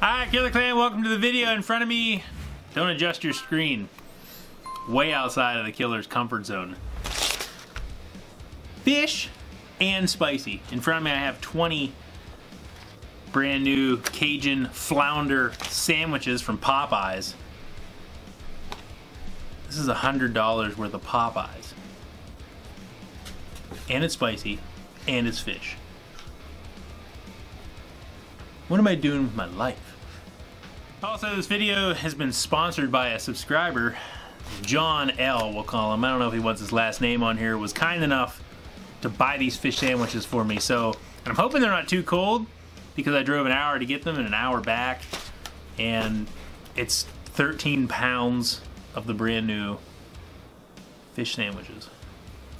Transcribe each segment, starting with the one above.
Alright, Killer Clan, welcome to the video. In front of me, don't adjust your screen. Way outside of the killer's comfort zone. Fish and spicy. In front of me I have 20 brand new Cajun Flounder sandwiches from Popeyes. This is $100 worth of Popeyes. And it's spicy, and it's fish. What am I doing with my life? Also, this video has been sponsored by a subscriber, John L., we'll call him. I don't know if he wants his last name on here. Was kind enough to buy these fish sandwiches for me. So, and I'm hoping they're not too cold because I drove an hour to get them and an hour back. And it's 13 pounds of the brand new fish sandwiches.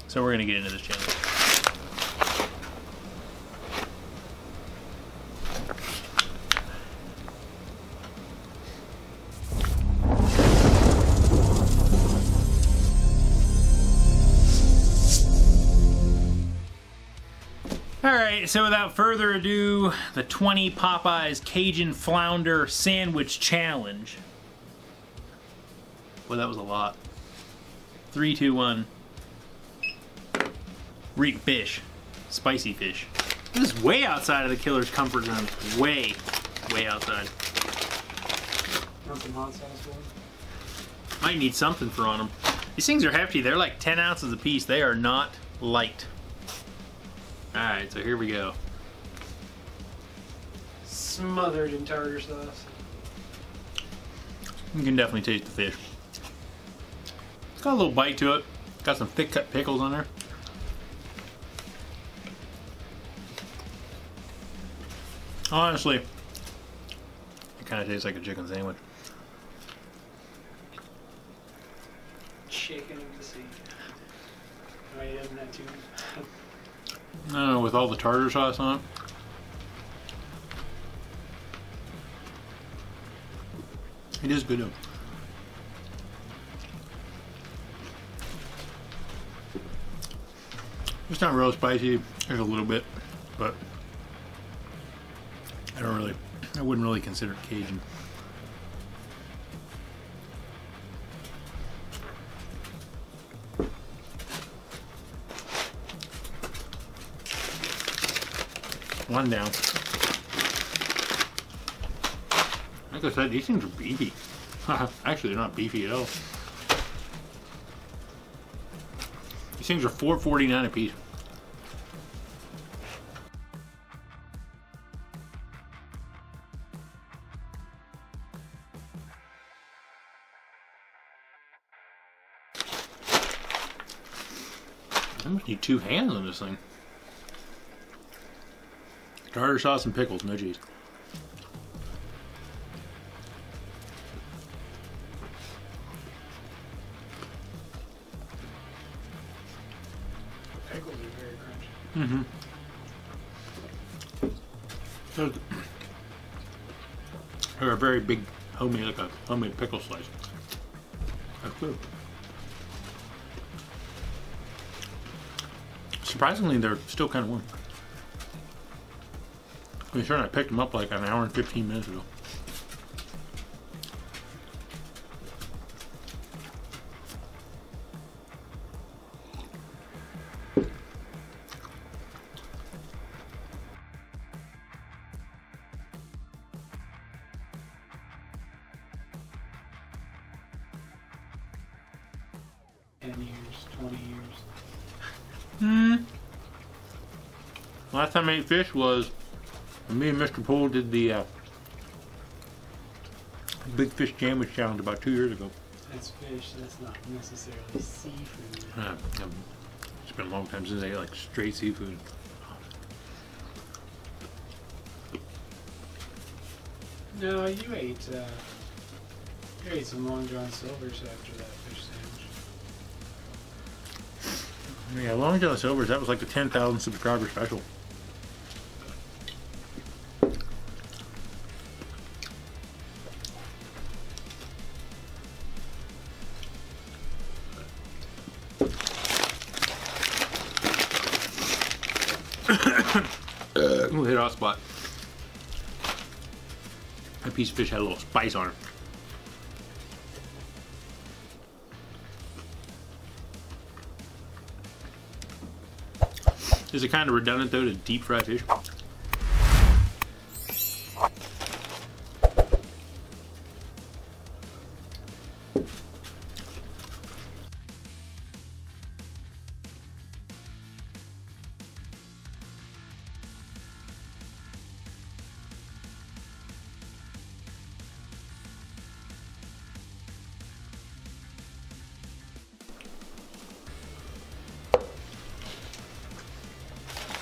So we're gonna get into this challenge. Alright, so without further ado, the 20 Popeyes Cajun Flounder Sandwich Challenge. Well, that was a lot. 3, 2, 1. Reek fish. Spicy fish. This is way outside of the killer's comfort zone. Way, way outside. Want some hot sauce for them? Might need something for on them. These things are hefty. They're like 10 ounces a piece. They are not light. Alright, so here we go. Smothered in tartar sauce. You can definitely taste the fish. It's got a little bite to it. Got some thick cut pickles on there. Honestly, it kind of tastes like a chicken sandwich. Chicken to see. I am that too. I don't know, with all the tartar sauce on it. It is good though. It's not real spicy. There's a little bit, but I wouldn't really consider it Cajun. One down. Like I said, these things are beefy. Actually, they're not beefy at all. These things are $4.49 a piece. I must need two hands on this thing. Tartar sauce and pickles, no cheese. The pickles are very crunchy. Mm-hmm. They're a very big, homemade, like a homemade pickle slice. That's good. Surprisingly, they're still kind of warm. I'm sure I picked them up like an hour and 15 minutes ago. Last time I ate fish was when me and Mr. Poole did the Big Fish Sandwich Challenge about 2 years ago. That's fish, that's not necessarily seafood. It's been a long time since I ate like straight seafood. No, you ate some Long John Silver's after that fish sandwich. Yeah, Long John Silver's, that was like the 10,000 subscriber special. Ooh, hit our spot. The piece of fish had a little spice on it. Is it kind of redundant though to deep fry fish?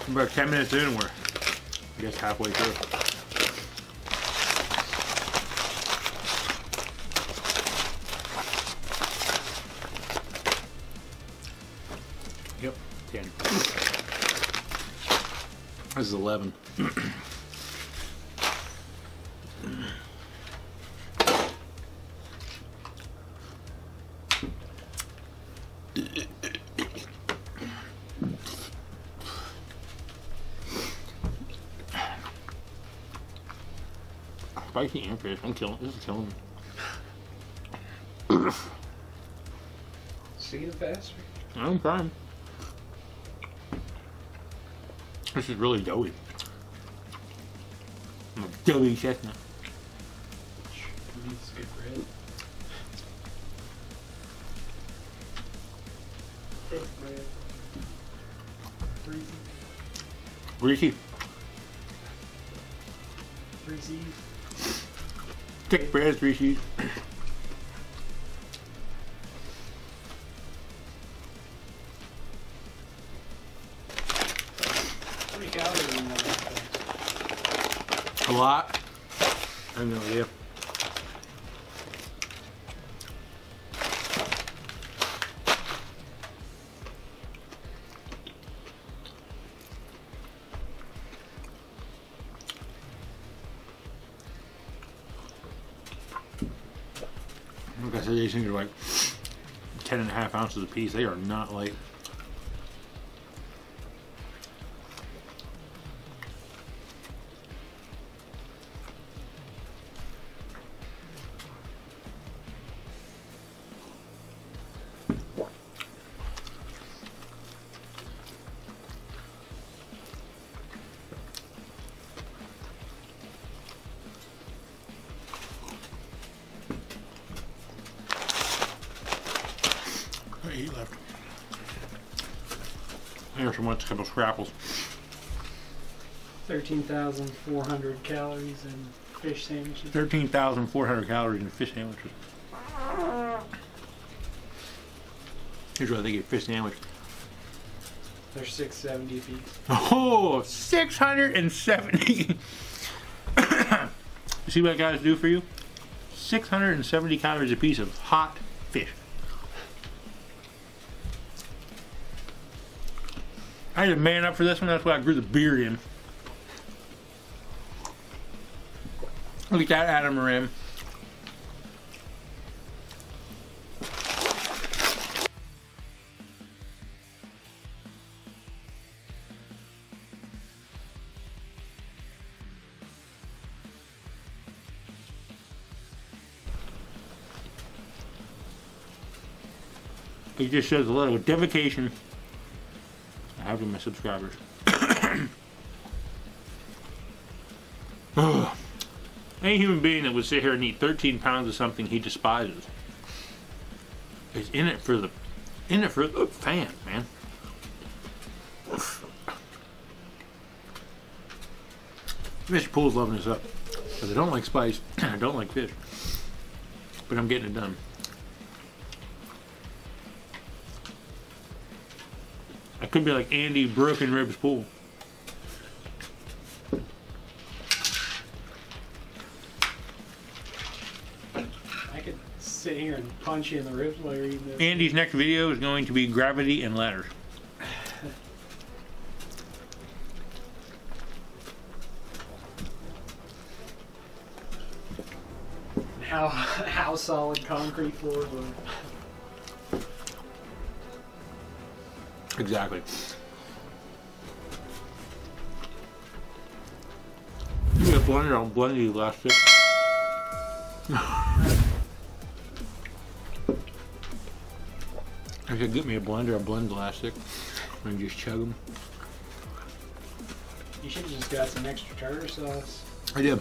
About 10 minutes in, we're, I guess, halfway through. Yep, 10. This is 11. Spicy and fish. This is killing me. See you faster. I'm fine. This is really doughy. I'm a doughy chestnut. It's good bread. Thick bread. Breezy. Breezy. Breezy. Thick bread, three cheese. How many calories in that? A lot. I have no idea. Like I said, these things are like 10.5 ounces a piece. They are not light. Heat left. Here's some couple scrapples. 13,400 calories in fish sandwiches. 13,400 calories in fish sandwiches. Here's what I think of fish sandwich. They're 670 a piece. Oh, 670! You see what guys do for you? 670 calories a piece of hot fish. I had to man up for this one, that's why I grew the beard in. Look at that, Adam Moran. It just shows a little dedication. I have my subscribers. Any human being that would sit here and eat 13 pounds of something he despises is in it for the fans, man. Mr. Poole's loving this up because I don't like spice, I don't like fish, but I'm getting it done. I could be like Andy Brook and Ribs Pool. I could sit here and punch you in the ribs while you're eating this. Andy's next video is going to be Gravity and Ladders. How solid concrete floors are. Exactly. You get blended on Blendy last year. I should get me a blender, a blend elastic, and just chug them. You should have just got some extra tartar sauce. I did.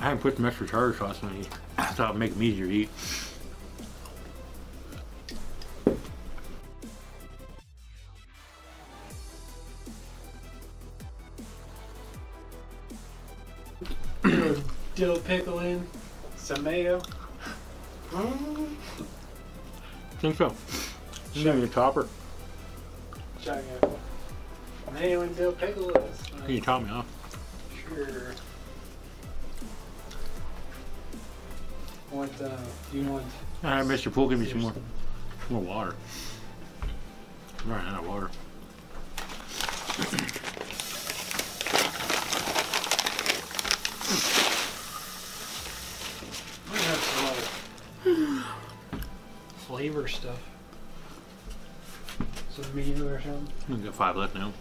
I haven't put some extra tartar sauce on these. I thought it would make them easier to eat. Dill pickle in, some mayo. I think so. Show me a topper. Show you. Mayo and dill pickle is. Can you top me off? Sure. What do you want? All right, Mr. Poole, give me some more water. I'm running out of water. Flavor stuff. Some meat or something. We've got 5 left now.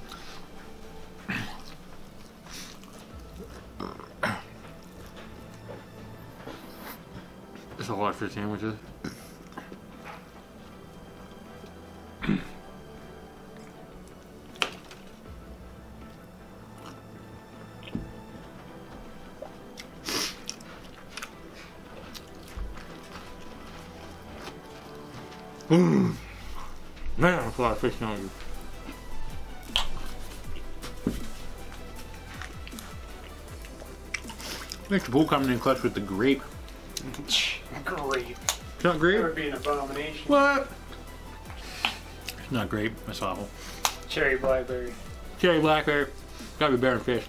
That's a lot for sandwiches. Mmm, man, that's a lot of fish on you. Mr. Poole coming in clutch with the grape. Grape. It's not grape? That would be an abomination. What? It's not grape. That's awful. Cherry blackberry. Cherry blackberry. Gotta be better than fish.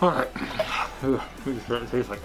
All right. It tastes like.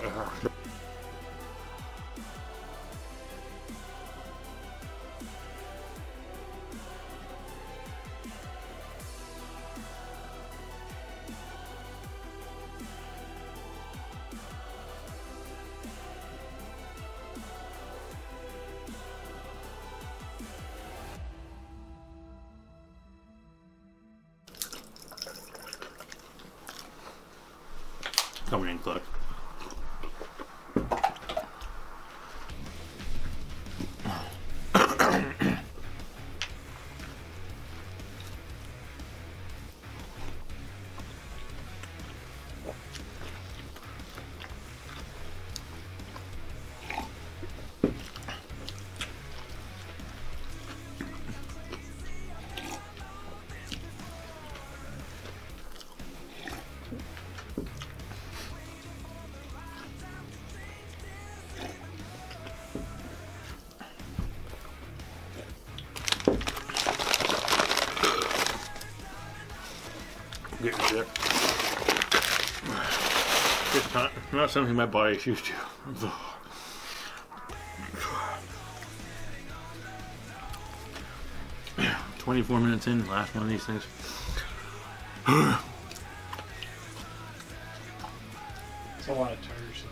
Coming in clutch. It's not something my body is used to. Yeah, 24 minutes in, last one of these things. It's a lot of tartar sauce.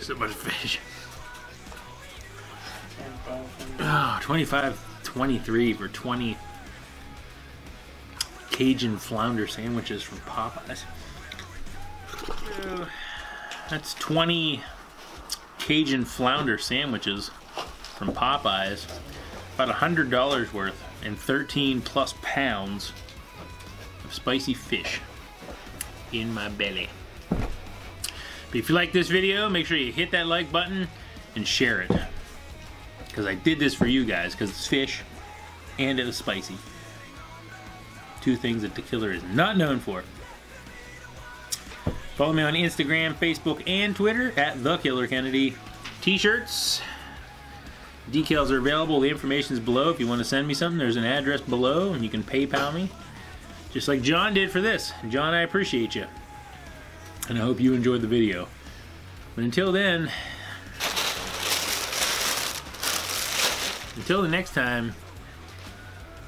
So much fish. 25.23 for 20 Cajun flounder sandwiches from Popeyes. That's 20 Cajun flounder sandwiches from Popeyes. About $100 worth and 13 plus pounds of spicy fish in my belly. If you like this video, make sure you hit that like button and share it. Because I did this for you guys, because it's fish and it was spicy. two things that the Killer is not known for. Follow me on Instagram, Facebook, and Twitter at The Killer Kennedy. T-shirts, decals are available. The information is below. If you want to send me something, there's an address below, and you can PayPal me, just like John did for this. John, I appreciate you, and I hope you enjoyed the video. But until then, until the next time,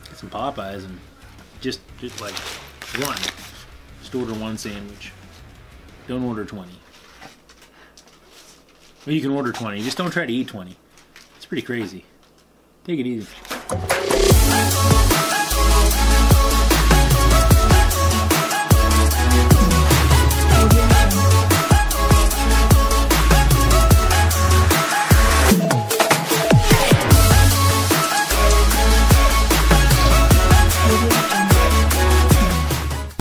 get some Popeyes and just like one. Just order one sandwich. Don't order 20. Well, you can order 20. Just don't try to eat 20. It's pretty crazy. Take it easy.